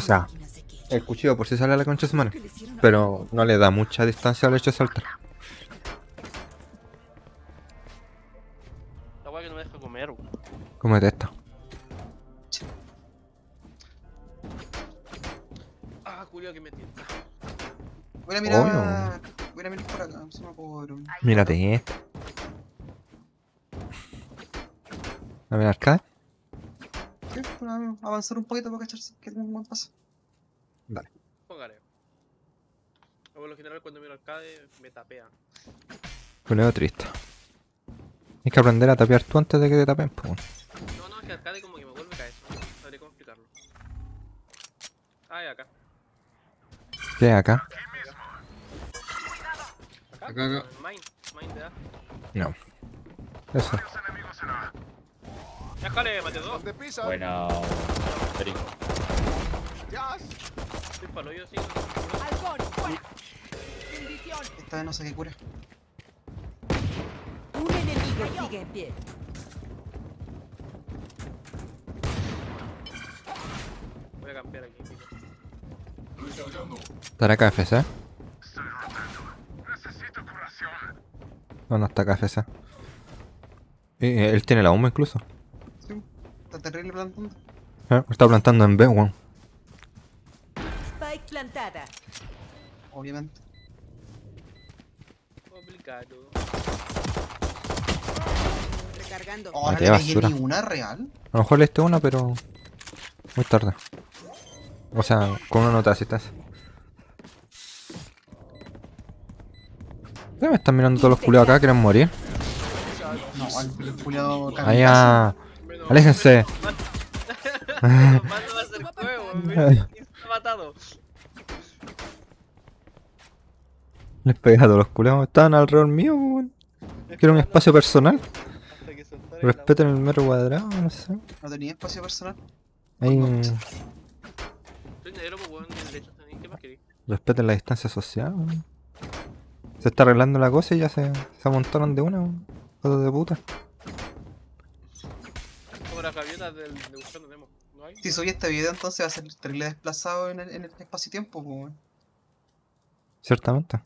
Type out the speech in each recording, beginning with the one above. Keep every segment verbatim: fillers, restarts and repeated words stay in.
O sea, el cuchillo por sí sale a la concha de su mano, pero no le da mucha distancia al hecho de saltar. La hueá que no me deja comer, weón. Cómete esta. Ah, culiao que me tienta. Voy a mirar, oh, voy a mirar por acá, se me apodro. Mírate esta. A ver, arcade. Sí, bueno, avanzar un poquito para cacharse, que tengo un buen paso. Dale. Póngale. Por lo general cuando miro arcade me tapea. Culeo triste. Tienes que aprender a tapear tú antes de que te tapen, pues. No, no, es que arcade como que me vuelve a caer. No sabría cómo explicarlo. Ah, es acá. ¿Qué es acá? Acá, acá, acá. Mine, mine te da. No. Eso. Déjale, mate dos. Bueno, perico. Estoy palo yo, sí. Esta vez no sé qué cura. Un enemigo sigue en pie. Voy a campear aquí, pico. ¿Estará K F C? Estoy rotando. Necesito curación. No, no está K F C. Eh, él tiene la bomba incluso. Está terrible plantando. Eh, está plantando en B, weón. Spike plantada. Obviamente. Obligado. Recargando. Ahora le pegué ninguna real. A lo mejor le esté una, pero muy tarde. O sea, con una nota si estás. ¿Qué me están mirando todos los culiados acá? ¿Quieren morir? No, al culiado acá. Allá. ¡Aléjense! Mano va a ser juego, weón. Está matado. Les pegué a todos los culeos. Estaban alrededor mío, weón. Quiero un espacio personal. Respeten el metro cuadrado, no sé. No tenía espacio personal. Ahí. Estoy negro, weón. ¿Qué más querés? Respeten la distancia social, weón. Se está arreglando la cosa y ya se, se amontonaron de una, weón. Joder de puta. Las gaviotas del buscando Nemo, ¿no hay? Si subí este video entonces va a ser terrible desplazado en el, en el espacio-tiempo, pues. Ciertamente.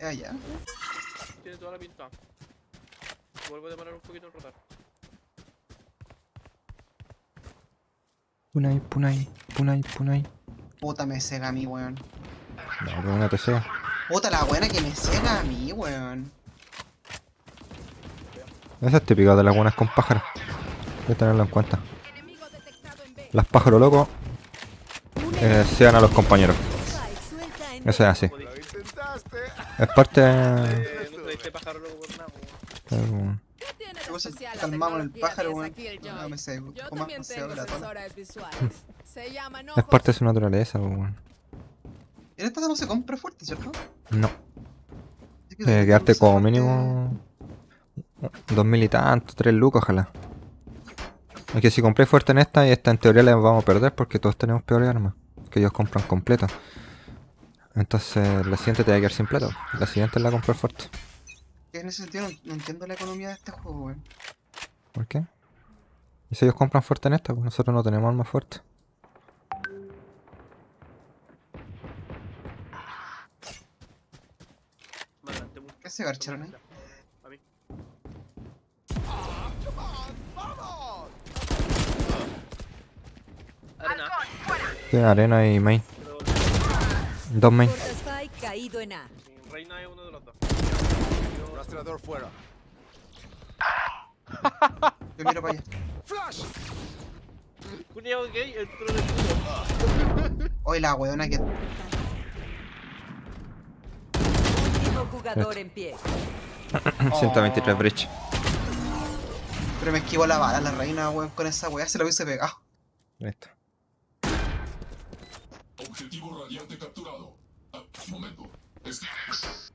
Ah, ya. Tiene toda la pinta. Vuelvo a demorar un poquito en rotar. Punay, punay, punay, punay. Puta me cega a mí, weón. No, que buena te cega. Puta la buena que me cega a mí, weón. Esa es típica de las buenas con pájaros. Hay que tenerlo en cuenta. Las pájaros locos eh, sean a los compañeros. Eso es así. Es parte... Eh, no traiste pájaro loco por nada, weón. Calmamos el pájaro, weón. No me sé, como más paseo de la tona. Es parte de su naturaleza, weón. En esta no se compra fuerte, ¿cierto? No. Eh, quedarte como mínimo... Dos mil y tanto, tres lucas, ojalá. Es que si compré fuerte en esta, y esta en teoría la vamos a perder porque todos tenemos peores armas que ellos compran completo. Entonces la siguiente te va a quedar sin plata. La siguiente es la compré fuerte. En ese sentido no entiendo la economía de este juego, weón. ¿Por qué? Y si ellos compran fuerte en esta, pues nosotros no tenemos armas fuertes. ¿Qué se garcharon ahí? Sí, arena y main. Dos main. Reina es uno de los dos. Rastreador fuera. Yo miro para allá. Flash. Cuñado gay, el trono de culo. Oye, la weona que. Último jugador en pie. ciento veintitrés breach. Pero me esquivo la bala, la reina, weón, con esa weá se la hubiese pegado. Listo. Objetivo radiante capturado. Ah, momento. Stilex.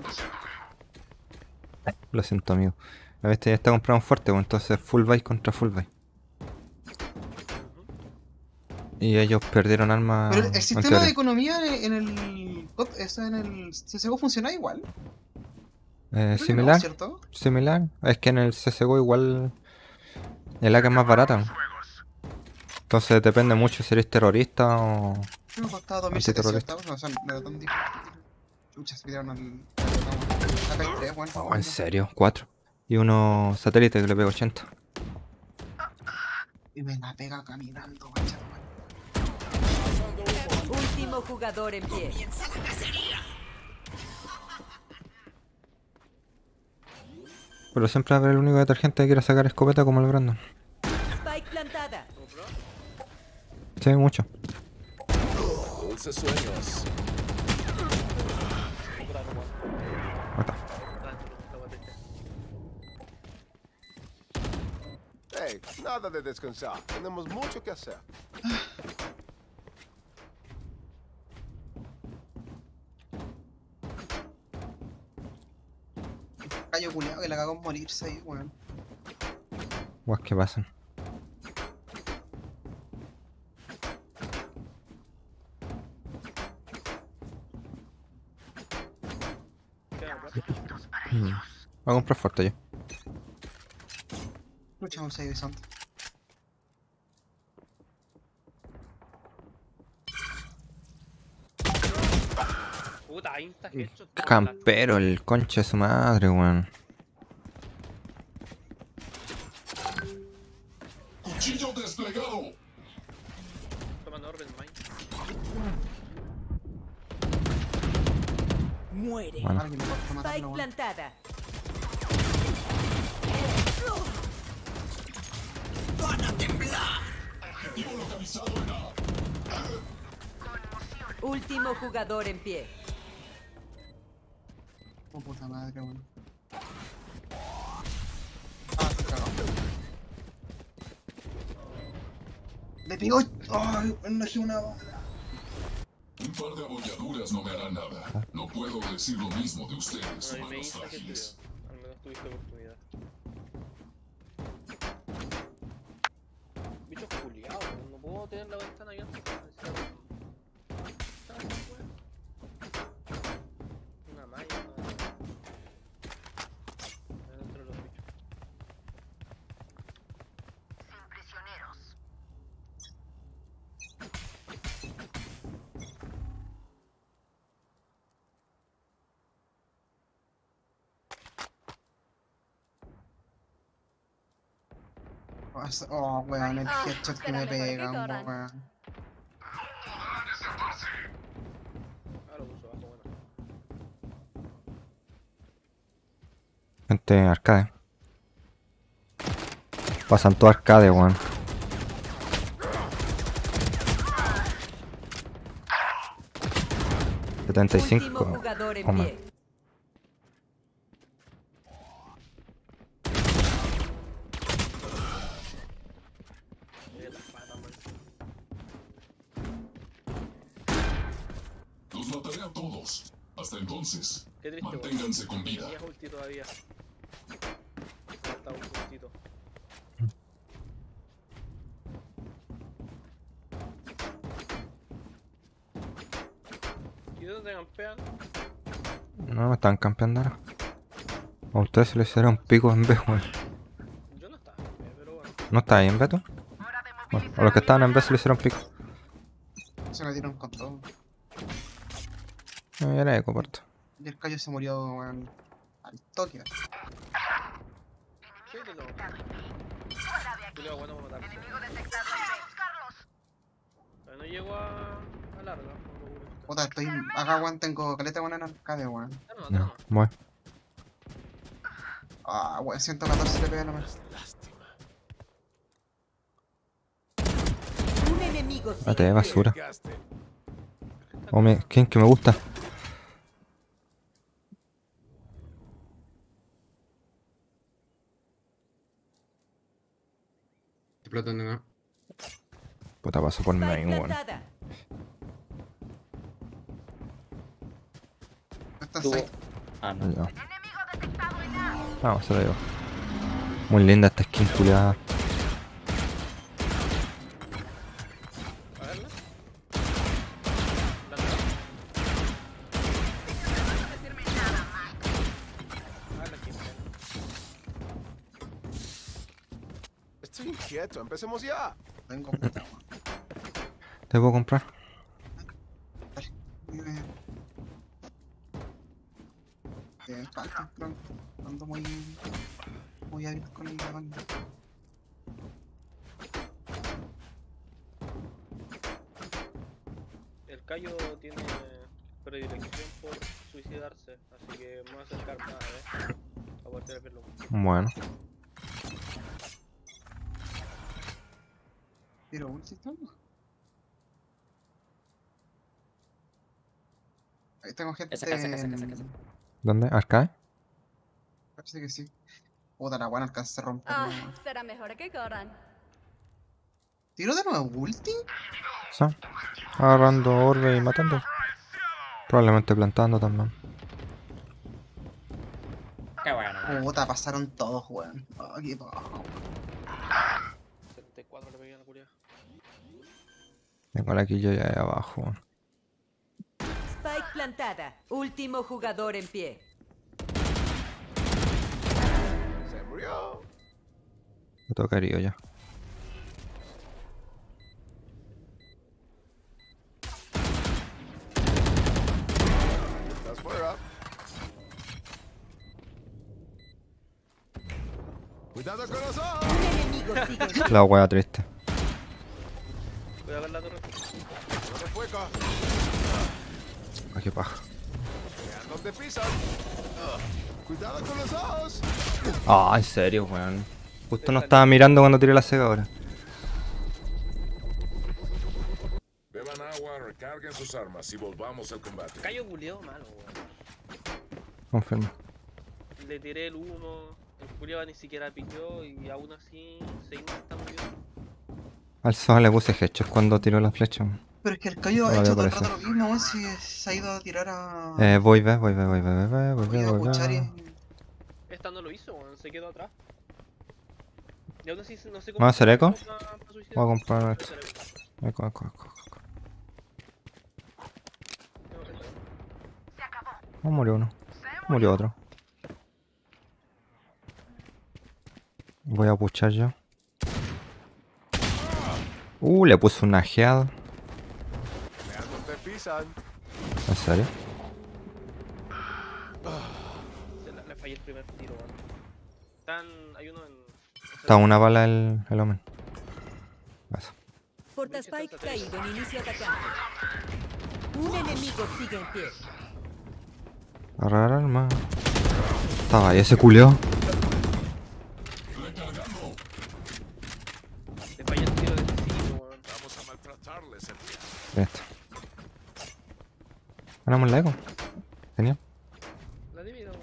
Lo siento, amigo. La bestia ya está comprado un fuerte, pues, entonces full buy contra full buy. Y ellos perdieron armas. Pero el sistema de economía en el. Eso en el C S G O funciona igual. Eh, similar. No, similar. Es que en el C S G O igual. El A K es más barata. Entonces depende mucho si eres terrorista o... No, costaba dos mil setecientos, o sea, me lo tomo. Chucha, se pidieron al... Acá hay tres, bueno. Oh, ¿en serio? Cuatro. Y uno satélite que le pega ochenta. Y me la pega caminando, guacha. Último jugador en pie. Comienza la cacería. Pero siempre va a haber el único detergente que quiera sacar escopeta como el Brandon. Spike plantada. Sí, mucho. Dulces sueños. Mata. Hey, nada de descansar. Tenemos mucho que hacer. Cayo culiao que la cagó en morirse ahí, weón. Guas que pasan. Voy a comprar fuerte yo. Luchamos ahí de santo. Campero, el concha de su madre, weón. Cuchillo desplegado. Toman orden, Mike. Muere. Bueno. Spike plantada. Van a temblar. Objetivo localizado en A. Último jugador en pie. Oh, puta madre, bueno. Ah, se cagó. Le pegó. Oh, no es una bala. Un par de abolladuras no me hará nada. No puedo decir lo mismo de ustedes, no, humanos frágiles. Al menos tuviste oportunidad. Bicho culiao, no puedo tener la ventana abierta. Una malla para... Adentro de los bichos. Sin prisioneros. Oh, weón, el headshot que me pega, weón. Gente, arcade. Pasan todo arcade, weón. setenta y cinco. Hombre. Manténganse con vida. Tenía ulti todavía. Falta un puntito. ¿Y de dónde campean? No, me están campeando ahora. A ustedes se les hicieron pico en B, weón. Yo no estaba en B, pero bueno. ¿No está ahí en B tú? Bueno, a los que estaban en B se les hicieron pico. Se me dieron con todo. No, ya era eco, parto. Y el Cayo se murió, weón, al toque. No llego a... a larga. Puta, estoy... acá, weón, tengo caleta buena en arcade, weón. No, voy. Ah, weón, ciento catorce le pega nomás. Mate, basura. Hombre, ¿quién que me gusta? Plata, nena. Puta, paso por main, weón. Ah, no. No. Vamos, se lo digo. Muy linda esta skin culiada. Empecemos ya. Tengo puta, weón. ¿Te puedo comprar? Vale. Eh, ando muy... muy hábil con el dragón. El Cayo tiene predilección por suicidarse, así que me voy a acercar más, ¿eh? A volver a verlo. Bueno. ¿Pero un sistema? Ahí tengo gente... Esa casa, esa casa, esa casa. ¿Dónde? ¿Arcae? Parece que sí. Puta, la buena alcanza a romper. Ah, oh, será mejor que corran. ¿Tiro de nuevo ulti? Sí. Agarrando orbe y matando. Probablemente plantando también. Qué bueno. ¿Verdad? Puta, pasaron todos, weón. Oh, qué bajo. setenta y cuatro le pegué a la curia. Tengo la quilla ya ahí abajo, weón. Spike plantada. Último jugador en pie. Se murió. Me toca herido ya. ¡Cuidado con los ojos! La hueá triste. Cuidado con la torre. ¡Ay, qué paja! ¿Dónde pisan? ¡Cuidado con los ojos! Ah, en serio, weón. Justo no estaba mirando cuando tiré la cegadora. Beban agua, recarguen sus armas y volvamos al combate. Cayo buleó malo, weón. Confirma. Le tiré el uno. El Juliaba ni siquiera pilló y aún así se inmata muy bien. Al sol le puse hechos cuando tiró la flecha. Pero es que el Cayo ha hecho todo el rato lo mismo, weón, si se ha ido a tirar a... Eh, voy, ve, voy, ve, voy, ve, voy, voy, voy, voy. Esta no lo hizo, weón, se quedó atrás. Y aún así no sé cómo... ¿Voy a hacer eco? Voy a comprar esto. Eco, eco, eco, eco. No murió uno. Murió otro. Voy a puchar yo. Uh, le puse una geada. ¿En serio? Le fallé el primer tiro. Están... hay uno en... Está una bala el... el hombre. Eso. Portaspike caído en inicio atacante. Un enemigo sigue en pie. Agarrar arma. Estaba ahí ese culeo. Esto. Ganamos la eco. Genial. La divino.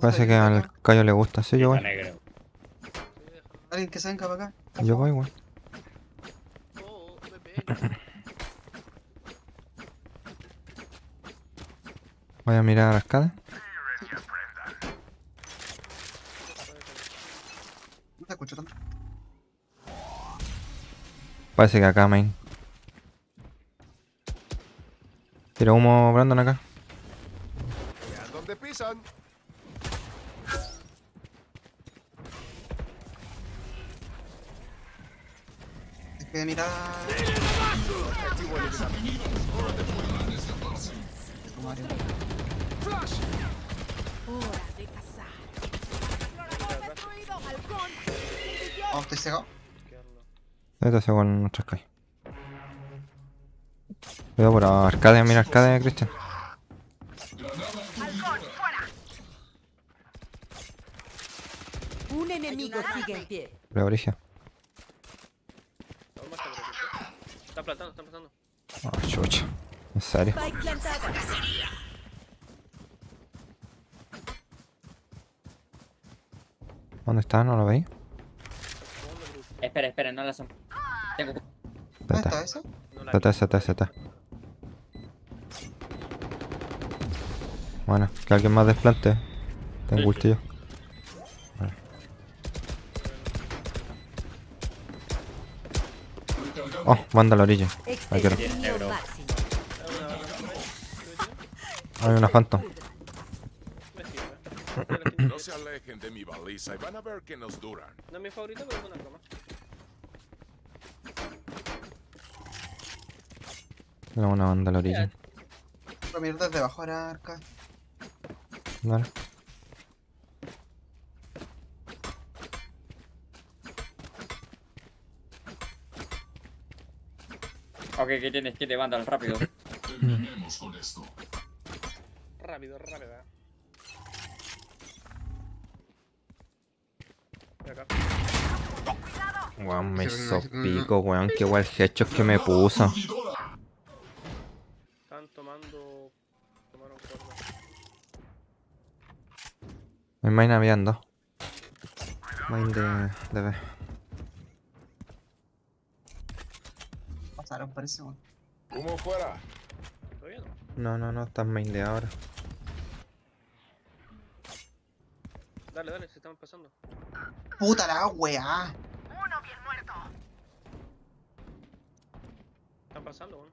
Parece que al Cayo le gusta. Sí, yo voy. Alguien que se venga para acá. Yo voy, güey. Voy a mirar a la escala. No te escucho tanto. Parece que acá, main. Tira humo, Brandon, acá. ¿Dónde pisan? Es que mira... Oh, estoy cegado. Esto hace con nuestras calles. Cuidado por Arcade, mira Arcade, Cristian. Un enemigo sigue en pie. La orilla. Está plantando, está plantando. Ah, chucha. En serio. ¿Dónde está? ¿No lo veis? Espera, espera, no la son. Tengo... ¿Dónde está eso? Está, está, está, está. Bueno, que alguien más desplante. Tengo ulti yo. Vale. Oh, manda a la orilla. Ahí quiero. Hay una Phantom. No se alejen de mi baliza y van a ver que nos duran. No es mi favorito, pero es una broma. No, una banda a la orilla. Compro mierdas debajo de la arca. Vale. Ok, que tienes que te mandan rápido. Terminemos con esto. Rápido, rápido. Weón, me hizo pico, weón, qué guay hecho que me puso. Están tomando. Tomaron cuerda. Me mine aviando. Mine de. de B. Pasaron por ese weón. ¿Cómo fuera? ¿Todavía no? No, no, no, están mine de ahora. Dale, dale, se están pasando. Puta la weá. Uno bien muerto. ¿Están pasando, weón?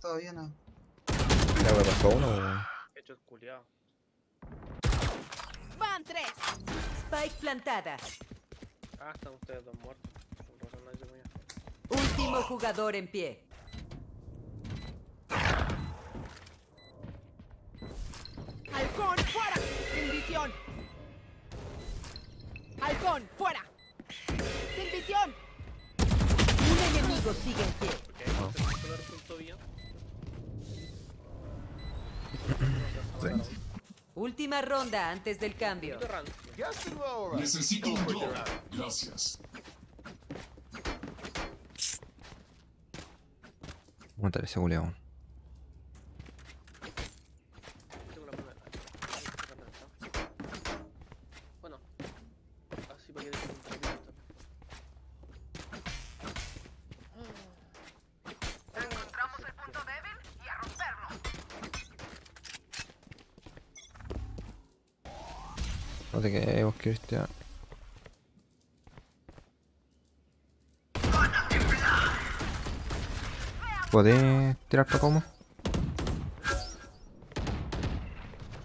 Todavía no. Ya me pasó uno, weón. Hecho es culiado. Van tres. Spike plantada. Ah, están ustedes dos muertos. Último jugador en pie. Halcón, fuera. Sin visión. Halcón, fuera. Sin visión. Un enemigo sigue en pie. Última ronda antes del cambio. Necesito un drone. Gracias. Montar ese buleón. No te quedes, Cristian. ¿Podés tirar para cómo?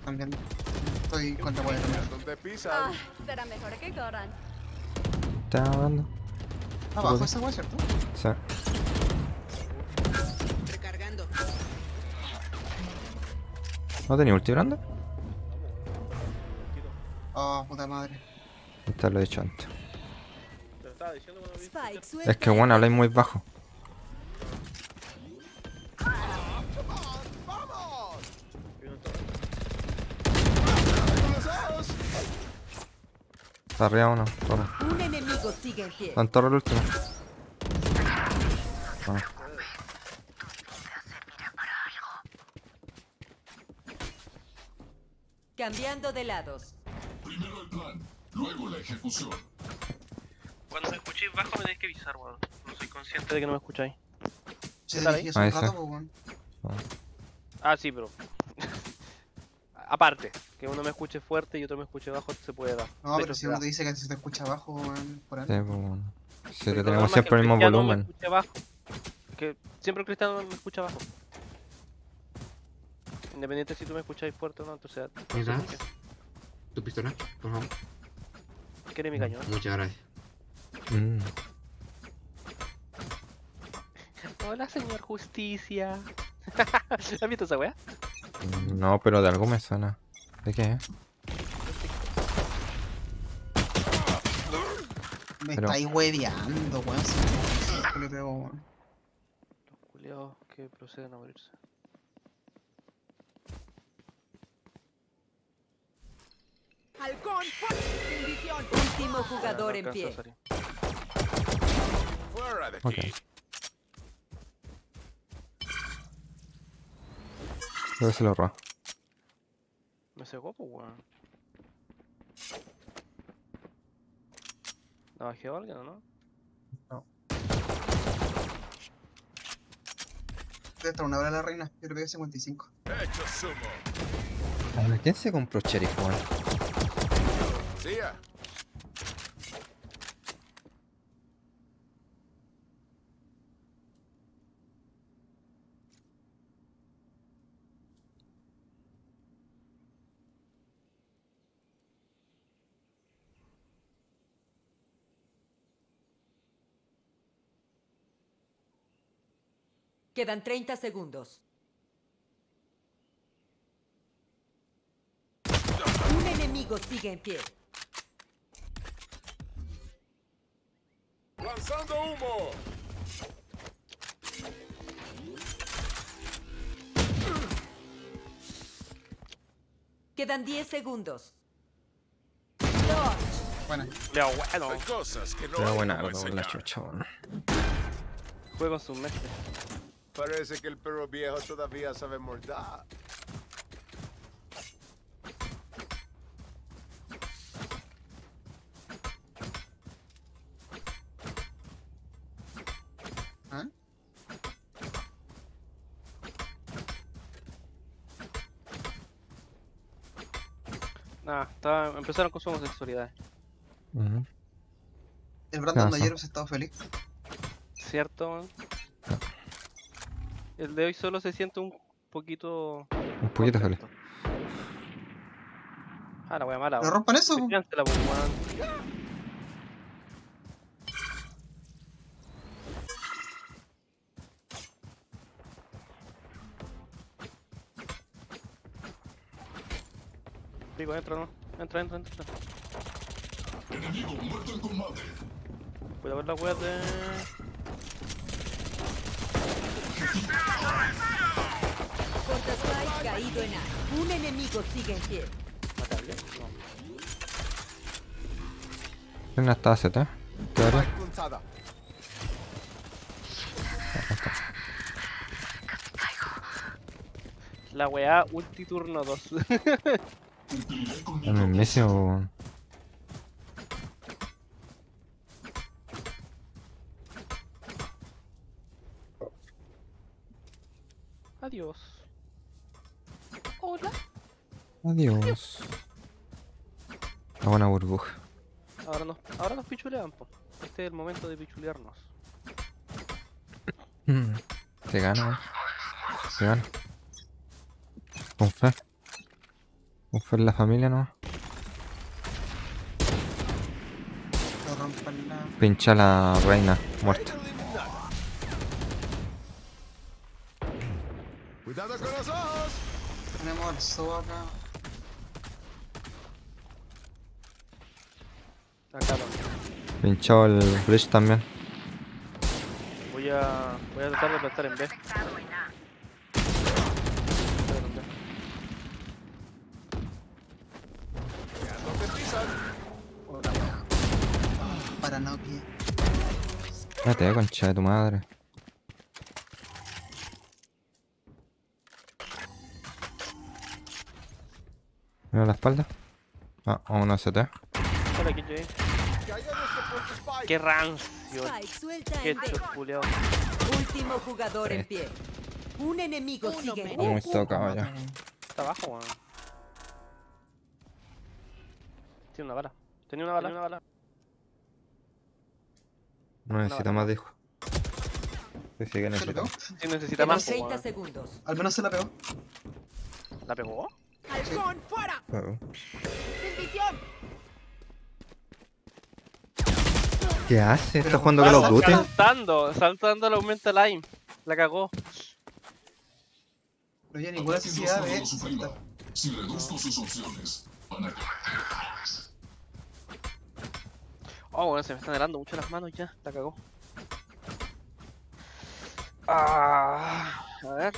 También. Estoy contra poder. ¿Dónde pisan? Ah, será mejor que corran. ¿Estás hablando? ¿Abajo esa guay, cierto? Sí. Recargando. ¿No tenía ulti grande? Oh, puta madre. Esto lo he hecho antes. Es que bueno, habláis muy bajo. Está arriba uno, toma. Un enemigo sigue en pie. Está en torre el último. Bueno. Cambiando de lados. Primero el plan, luego la ejecución. Cuando me escuchéis bajo me tenéis que avisar, weón. No soy consciente de que no me escucháis. Sí, ¿está ahí? Ahí está. Ah, sí, pero... aparte, que uno me escuche fuerte y otro me escuche bajo se puede dar. No, pero si uno te dice que se te escucha bajo, weón, por ahí. Sí, weón. Si te tenemos siempre el mismo volumen. Me escucha bajo. Que siempre el Cristiano me escucha bajo. Independiente si tú me escucháis fuerte o no, entonces... ¿Tu pistola? Por favor. ¿Quieres mi cañón? Muchas gracias. Mm. Hola, señor Justicia. ¿Has visto esa wea? No, pero de algo me suena. ¿De qué? Me pero... estáis hueveando, weón. Los culiados que proceden a morirse. Halcón, bendición. Último jugador en pie. Ok. Creo que se lo roba. Me cegó, pues, weón. ¿La bajé a alguien o no? No. Debe estar una hora la reina. Yo le pegué cincuenta y cinco. A ver, ¿quién se compró Cherry, weón? Sí, ya. Quedan treinta segundos. Un enemigo sigue en pie. ¡Lanzando humo! Quedan diez segundos. Buena. Le abuelo. Hay cosas que no Le abuelo, la chuchón. Juego su mete. Parece que el perro viejo todavía sabe mordar. Ah, estaba, empezaron con su homosexualidad. Uh-huh. El Brandon no, ayer ha estado feliz. Cierto, man. El de hoy solo se siente un poquito... Un poquito feliz. Ah, la wea mala. ¿Me rompan eso? Cancela, pues, man. Entra, no. Entra, entra, entra. Enemigo muerto en combate. Voy a ver la wea de... Contra Spike caído en A. Un enemigo sigue en pie. ¿Matable? No. Una está Z, ¿eh? ¿Qué hora? La wea ulti turno dos. El mismísimo. Adiós. Hola. Adiós. A buena burbuja. Ahora nos, ahora nos pichulean, po. Este es el momento de pichulearnos. Se gana, eh. Se gana. Con fe. Fue en la familia, ¿no? Pincha la reina, muerta. ¡Cuidado con los ojos! Tenemos al zoo acá. Acá lo pinchó el bridge también. Voy a... voy a tratar de plantar en B. Paranoquia. Vete, concha de tu madre. Mira la espalda. Ah, a una C T. Qué rancio. Qué chusculeo. Último jugador en pie. Un enemigo sigue. Muy tocado ya. Está abajo, weón. Tiene una bala. Tenía una bala. Tenía una bala. No necesita no, más, dijo. Sí, sí que necesita. Sí, necesita más. treinta segundos. Al menos se la pegó. ¿La pegó? ¡Halcón, sí. fuera! Pegó. ¡Sin visión! ¿Qué hace? ¿Está jugando Call of Duty? Saltando, saltando le aumenta el aim. La cagó. No había ninguna necesidad de saltar. Si reduzco sus opciones, van a cometer errores. Oh, bueno, se me están helando mucho las manos ya, la cagó. Ah, a ver.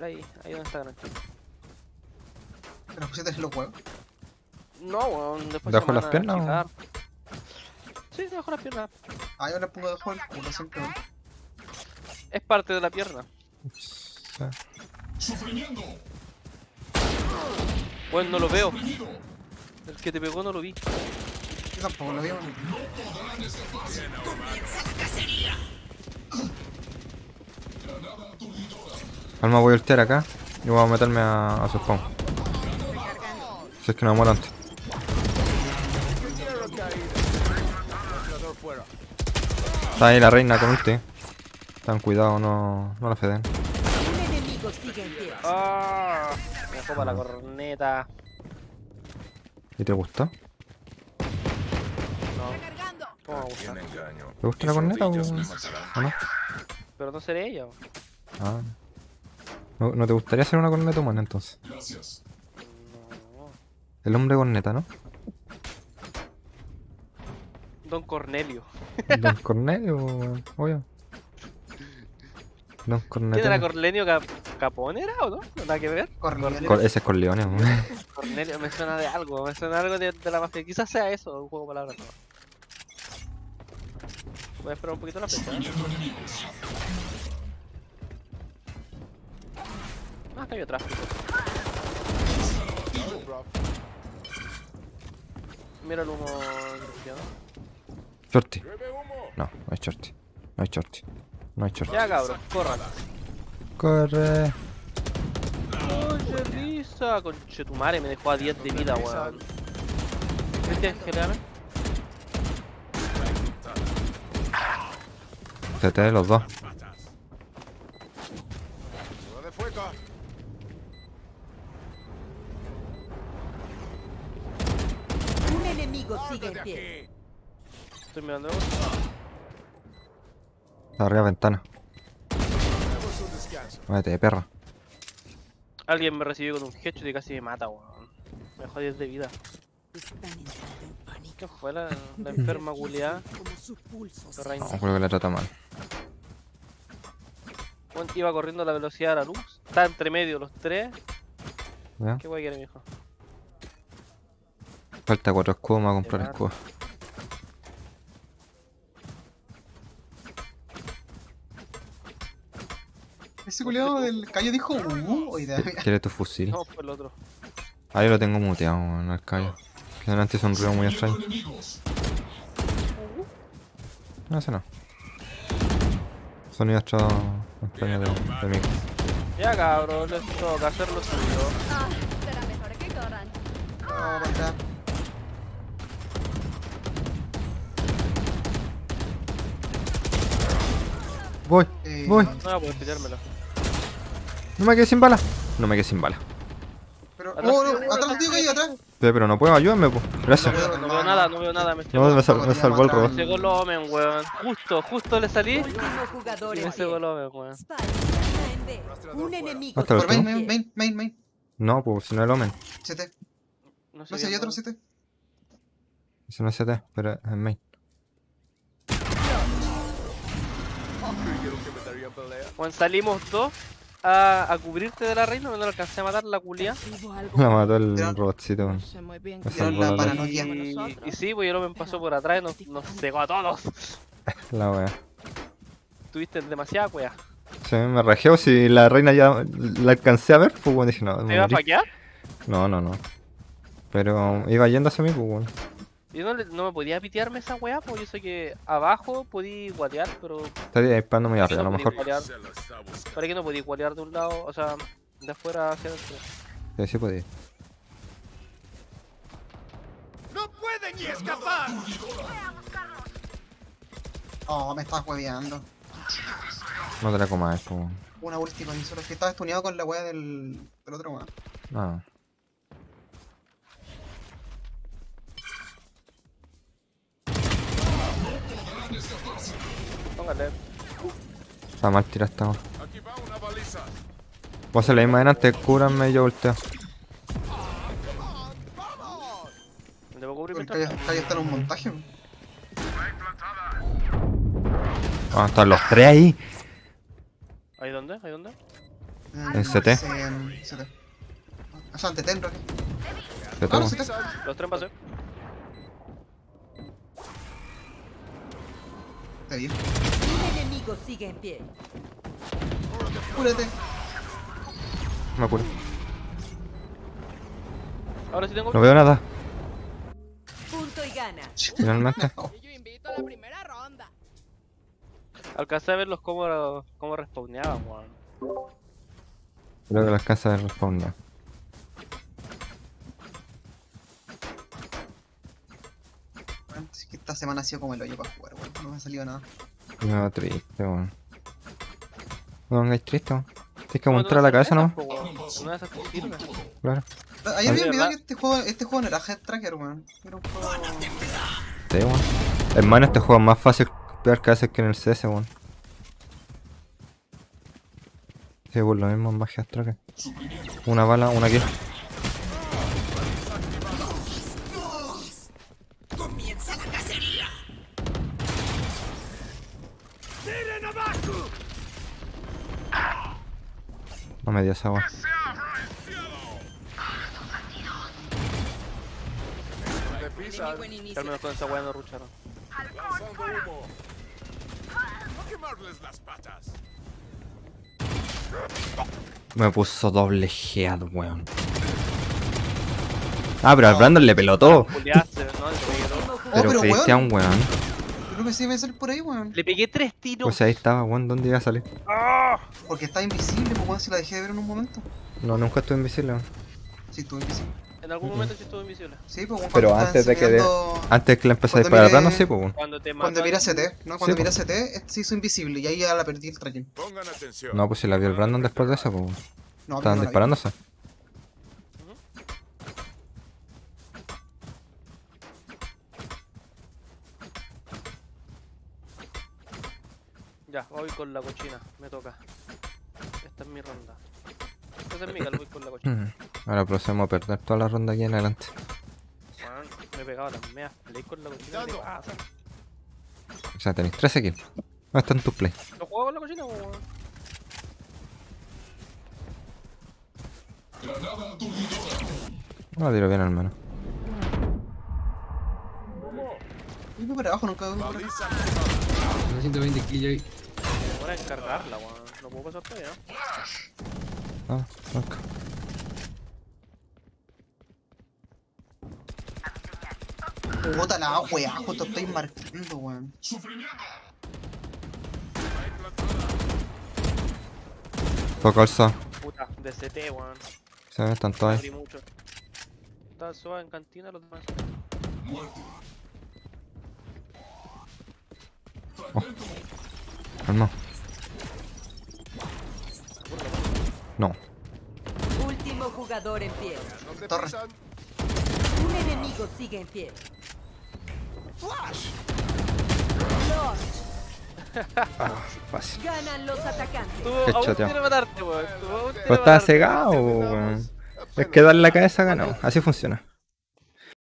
Ahí, ahí donde está Grancho. ¿Pero pusiste en los huevos? No, weón, bueno, después ¿Dejo las piernas? Sí, se dejó las piernas. Ah, yo le pongo debajo el culo siempre. Es parte de la pierna. Sufrimiento. Bueno, no lo veo. El que te pegó no lo vi. Tampoco lo veo. No podrán escaparse. Comienza la cacería. Alma, voy a ultear acá y voy a meterme a, a su spawn. Si es que no me muero antes. Está ahí la reina con ulti. Tan cuidado, no, no la feden. Ah, me dejó para la corneta. ¿Y te gusta? ¿Te gusta la corneta o no? Pero no seré ella. Ah. ¿No, no te gustaría hacer una corneta humana entonces? Gracias. No. El hombre corneta, ¿no? Don Cornelio. Don Cornelio, obvio. Don Cornelio. ¿Quién era Cornelio Cap Capone era o no? ¿No nada que ver? Cornelio. Cor ese es Corleone. Cornelio, me suena de algo, me suena de algo de, de la mafia. Quizás sea eso, un juego de palabras. No. Voy a esperar un poquito la fecha. Ah, acá hay otra. Mira el humo desviado. Shorty. No, no hay shorty. No hay shorty. No hay shorty. Ya, cabrón, córrala. Corre. Oye, risa. Conchetumare, me dejó a diez de vida, weón. ¿Viste que le ganan? T T de los dos. Un enemigo sigue en pie. Estoy mirando. Está arriba ventana. Muévete, perra. Alguien me recibió con un headshot y casi me mata, weón. Me dejó diez de vida. ¿Qué fue la, la enferma culiada? No, creo que la trata mal. Iba corriendo a la velocidad de la luz. Está entre medio los tres. ¿Ya? ¿Qué guay quiere, mijo? Falta cuatro escudos, me voy a comprar escudos. Ese culiado del Cayo dijo uh, ¿quieres tu fusil? No, por el otro. Ahí lo tengo muteado en el Cayo. Que delante es un ruido muy extraño. No, ese no. Sonido extraño de, de mí. Ya cabrón, les toca hacer lo suyo. Ah, será mejor que corran. No, basta. Voy, eh, voy. No voy a poder pillármelo. No me quedé sin bala. No me quedé sin bala. Pero, oh, no, atrás, tío, caí atrás. Sí, pero no puedo, ayúdame, po. Gracias. No, no, no veo nada, no veo nada. Me, no, me, sal, me salvó el robot. Me cegó el omen, weón. Justo, justo le salí. Me cegó el omen, weón. Un enemigo. Por main, main, main, main, main. No, pues si no el omen. siete. No sé, hay otro siete. Ese no es siete, pero es main. Bueno, salimos dos. A, a cubrirte de la reina, no lo alcancé a matar la culia. La mató el pero, robotcito. Pero la paranoia. Y, y sí, pues yo lo me pasó por atrás y nos, nos cegó a todos. La wea. Tuviste demasiada wea. Se me rajeo si la reina ya la alcancé a ver, pues bueno, dije no. ¿Te iba a faquear? No, no, no. Pero iba yendo hacia mí, pues bueno. Yo no, no me podía pitearme esa weá, porque yo sé que abajo podí guatear, pero... Está disparando muy arriba, a lo mejor. ¿Para qué no podí guatear de un lado? O sea, de afuera hacia adentro. Sí, sí podí. ¡No pueden ni escapar! Oh, me estás hueveando. No te la comas, po. Una última, ni solo que estaba estuneado con la weá del... del otro weá. Ah. Póngale. Está mal tirada esta. Aquí va una baliza. Vos se la misma adelante, cúbranme y yo volteo. Debo cubrirme. Porque acá ya están un montaje. Ah, están los tres ahí. ¿Ahí dónde? ¿Ahí dónde? En C T. En C T. O sea, en T T en realidad. Los tres pasos. Un enemigo sigue en pie. Cúrate. Me curo. Ahora sí tengo. No veo nada. Punto y gana. Finalmente. Yo invito a la primera ronda. Alcancé a verlos cómo, cómo respawneaban, weón. Creo que las casas respawnean. Es que esta semana ha sido como el hoyo para jugar, weón. No me ha salido nada. No, triste, weón. No vengáis triste, weón. Tienes que montar a la cabeza, ¿no? Una de esas te sirve. Claro. Ayer vi un video que este juego, este juego no era Head Tracker, weón. Era un juego... Sí, weón. Hermano, este juego es más fácil pegar cabezas que en el C S, weón. Sí, por lo mismo es magia astral. Una bala, una que... No me digas agua. Al menos con esa hueá no rucharon. Me puso doble head, weón. Ah, pero al Brandon le pelotó. Pero Cristian, weón. No pensé que iba a salir por ahí, weón. Le pegué tres tiros. Pues ahí estaba, weón. ¿Dónde iba a salir? Porque estaba invisible, weón. Si la dejé de ver en un momento. No, nunca estuve invisible, weón. Sí, estuve invisible. En algún momento sí estuvo invisible. Sí, pues, bueno, pero antes de que de, antes que la empecé a disparar atrás, no sé, pues, bueno. Cuando te cuando mira C T, ¿no? Cuando sí, mira C T, se hizo invisible y ahí ya la perdí el tracking. Pongan atención. No, pues si la vio el Brandon después de esa, pues. No, estaban no disparándose. Ya, voy con la cochina, me toca. Esta es mi ronda. Esta es mi cal, voy con la cochina. Ahora procedemos a perder toda la ronda aquí en adelante. Man, me he pegado las meas play con la cochina. ¿Qué pasa? O sea, tenéis trece kills. No están tus play. ¿No juego con la cochina o...? No la tiro bien al menos. Uy, voy para abajo, nunca voy para abajo. ciento veinte kills ahí. Me voy a encargarla, weón. No puedo pasar todavía, ¿no? Ah, ok. Bota la wea, te estoy marcando, weón. Toca alza. Puta, de C T, weón. Se me están todos ahí. Está suave en cantina los demás. Oh. Calma. No. Último jugador en pie. Torre. Un enemigo sigue en pie. Flash. Ah, fácil. Ganan los atacantes. Tú quieres matarte, weón. Tú estás cegado, weón. Es que darle la cabeza ganado. Así funciona.